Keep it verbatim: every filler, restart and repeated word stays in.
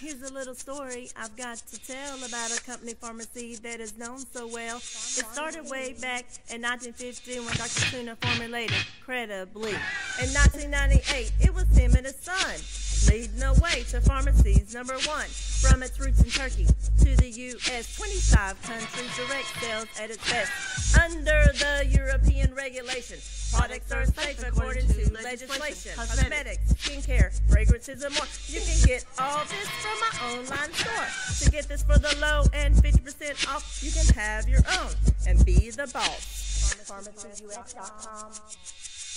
Here's a little story I've got to tell about a company, Farmasi, that is known so well. It started way back in nineteen fifteen when Doctor Tuna formulated credibly. In nineteen ninety-eight, it was him and his son, leading the way to Farmasi's number one. From its roots in Turkey to the U S, twenty-five countries, direct sales at its best. Under the European regulation, products are safe according to legislation. Cosmetics, skincare, fragrances, and more. You can get all this from my online store. To get this for the low and fifty percent off, you can have your own and be the boss. farmasi u s dot com